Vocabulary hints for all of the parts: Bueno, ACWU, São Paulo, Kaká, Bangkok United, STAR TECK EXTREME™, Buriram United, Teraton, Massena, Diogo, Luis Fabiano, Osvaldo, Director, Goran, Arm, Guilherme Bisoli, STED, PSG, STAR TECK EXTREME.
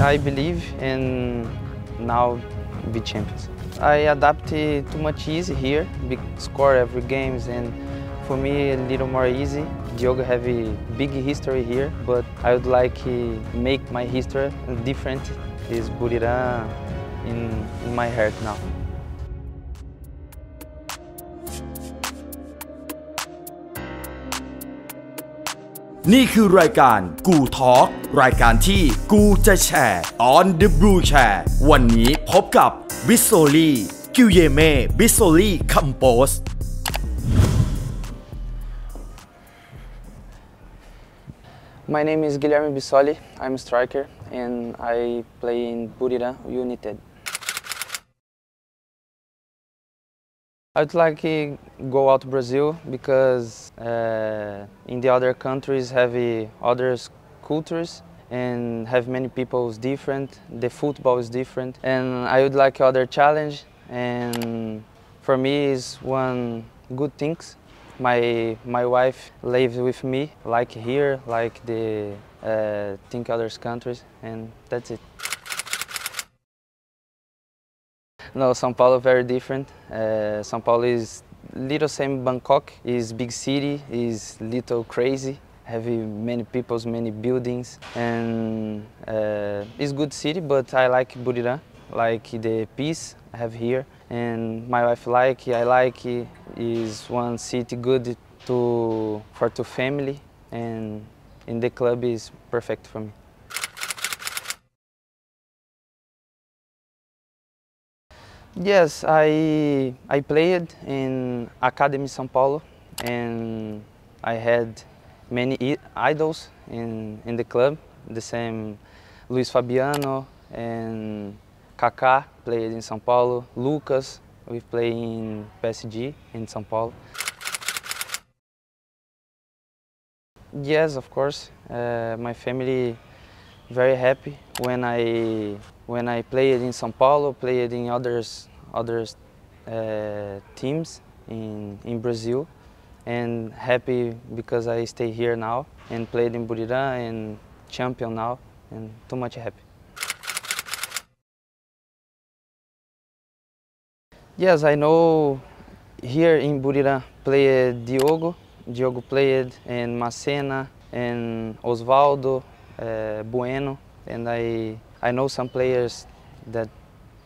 I believe, and now be champions. I adapted too much easy here, big score every games, and for me a little more easy. Diogo have a big history here, but I would like to make my history different. Is Buriram in my heart now.นี่คือรายการกูทอล์กรายการที่กูจะแชร์ on the blue chair วันนี้พบกับ Bisoli กิลเยเม่ Bisoli คัมโปสMy name is Guilherme Bisoli. I'm a striker and I play in Buriram United. I'd like to go out to Brazil because in the other countries have other cultures and have many people different. The football is different and I would like other challenge, and for me is one good things. My wife lives with me, like here, like the think other countries, and that's it. No, São Paulo very different. São Paulo is little same Bangkok. Is big city, is little crazy. Have many peoples, many buildings, and it's good city. But I like Buriram, like the peace I have here. And my wife I like is one city good for family, and in the club is perfect for me. Yes, I played in Academy São Paulo, and I had many idols in the club. The same Luis Fabiano and Kaká played in São Paulo. Lucas, we play in PSG in São Paulo. Yes, of course. My family very happy when I played in São Paulo, played in other teams in Brazil, and happy because I stay here now and played in Buriram and champion now, and too much happy. Yes, I know here in Buriram played Diogo played, and Massena, and Osvaldo, Bueno, and I know some players that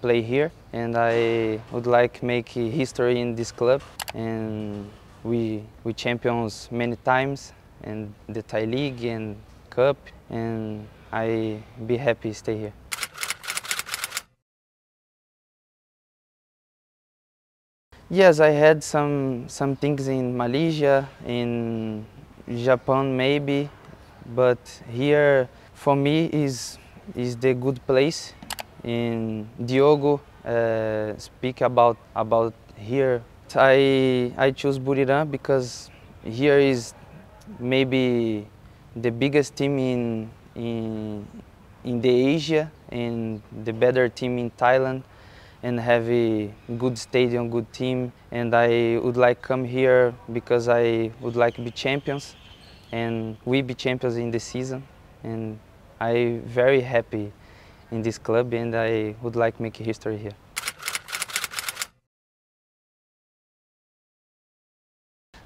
play here, and I would like make history in this club, and we champions many times, and the Thai League and Cup, and I be happy stay here. Yes, I had some things in Malaysia, in Japan maybe, but here for me is the good place. In Diogo speak about here. I choose Buriram because here is maybe the biggest team in the Asia, and the better team in Thailand, and have a good stadium, good team, and I would like come here because I would like to be champions, and we be champions in the season, and I very happy in this club, and I would like make history here.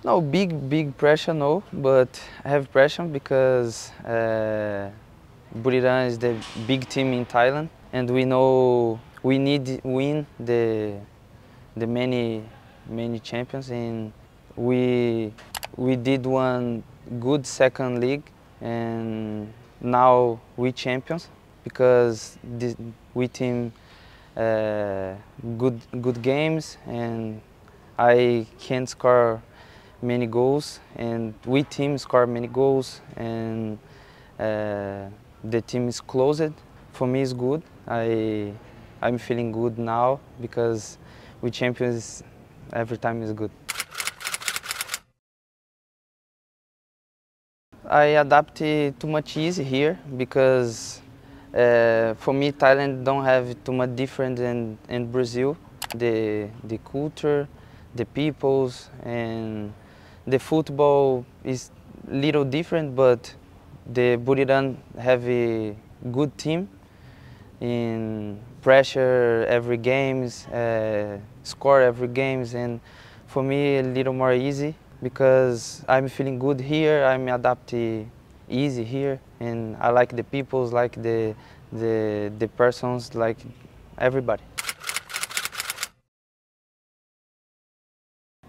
No big pressure, no, but I have pressure because Buriram is the big team in Thailand, and we know we need win the many champions, and we did one good second league, and now we champions because we team good games, and I can score many goals, and we team score many goals, and the team is closed. For me, it's good. I'm feeling good now because we champions every time is good. I adapted too much easy here because for me Thailand don't have too much different than in Brazil. The culture, the peoples, and the football is little different, but the Buriram have a good team. in pressure every games, score every games, and for me a little more easy because I'm feeling good here. I'm adapting easy here, and I like the peoples, like the persons, like everybody.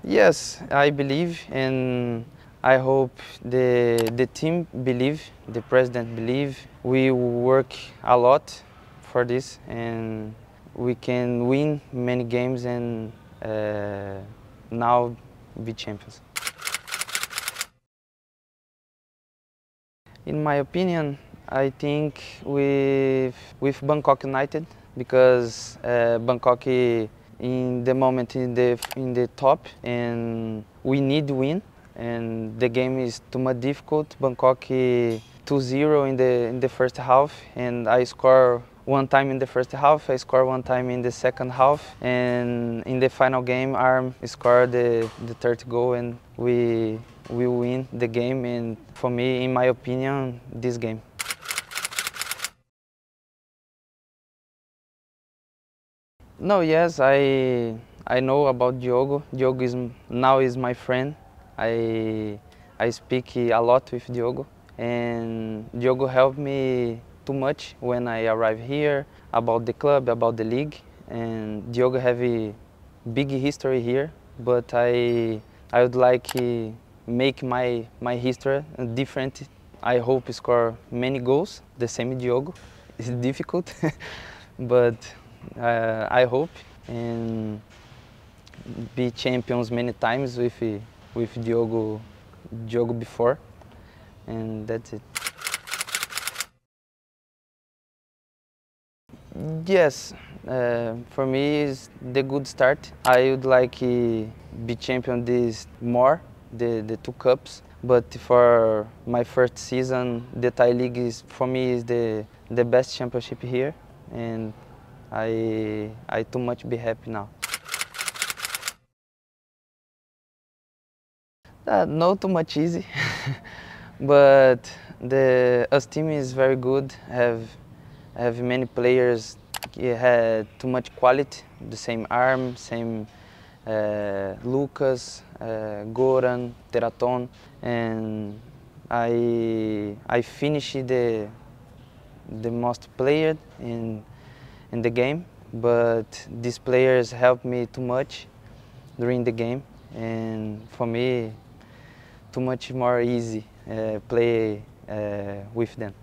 Yes, I believe, and I hope the team believe, the president believe. We work a lot for this, and we can win many games and now be champions. In my opinion, I think with Bangkok United, because Bangkok in the moment in the top, and we need win, and the game is too much difficult. Bangkok 2-0 in the first half, and I score one time in the first half, I score one time in the second half, and in the final game Arm scored the third goal, and we win the game, and for me, in my opinion, this game. No, yes, I know about Diogo. Diogo is now my friend. I speak a lot with Diogo, and Diogo helped me too much when I arrived here about the club, about the league. And Diogo have a big history here, but I would like to make my history different. I hope score many goals. The same Diogo. It's difficult, but. I hope and be champions many times with Diogo before, and that's it. Yes, for me is the good start. I would like to be champion this more, the two cups, but for my first season, the Thai League is for me is the best championship here, and. I too much be happy now. Not too much easy, but us team is very good. Have many players. Had too much quality. The same Arm, same Lucas, Goran, Teraton, and I finish the most played in the game, but these players helped me too much during the game, and for me too much more easy play with them.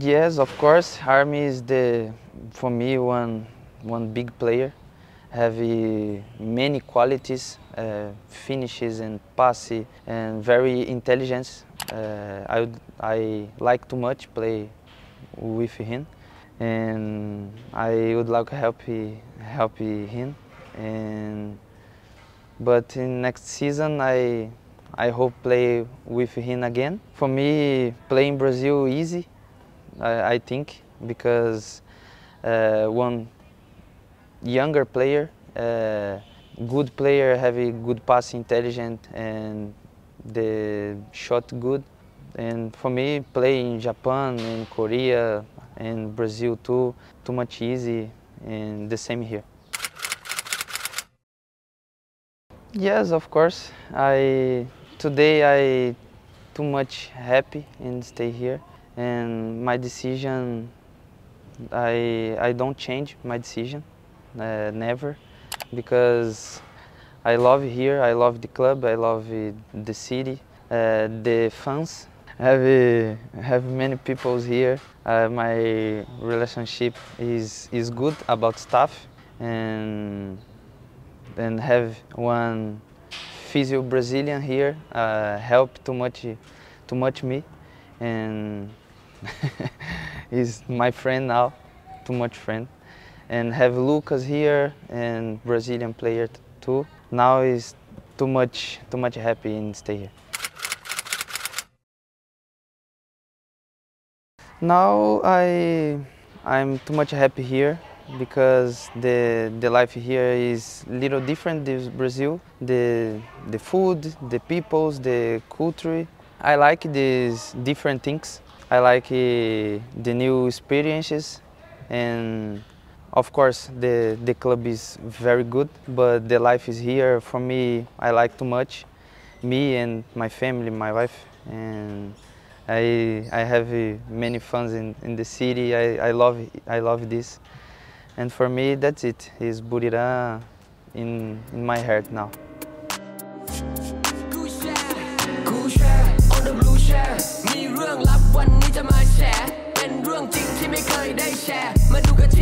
Yes, of course, Arm is for me one big player, have many qualities, finishes and passes, and very intelligent. I like too much play with him, and I would like to help him. But in next season, I hope play with him again. For me, playing Brazil easy, I think, because one younger player, good player, have a good pass, intelligent, and the shot good, and for me play in Japan, in Korea, and Brazil too, too much easy, and the same here. Yes, of course. Today I too much happy and stay here, and my decision I don't change my decision, never, because I love here, I love the club, I love the city, the fans. Have many people here. My relationship is good about staff, and have one physio Brazilian here help too much me, and is my friend now, too much friend, and have Lucas here and Brazilian player too. Now is too much happy and stay here. Now I'm too much happy here because the life here is little different than Brazil. The food, the peoples, the culture, I like these different things. I like the new experiences, and of course the club is very good, but the life is here for me. I like too much, me and my family, my wife, and I have many fans in the city. I love this, and for me that's it. Is Buriram in my heart now. Share.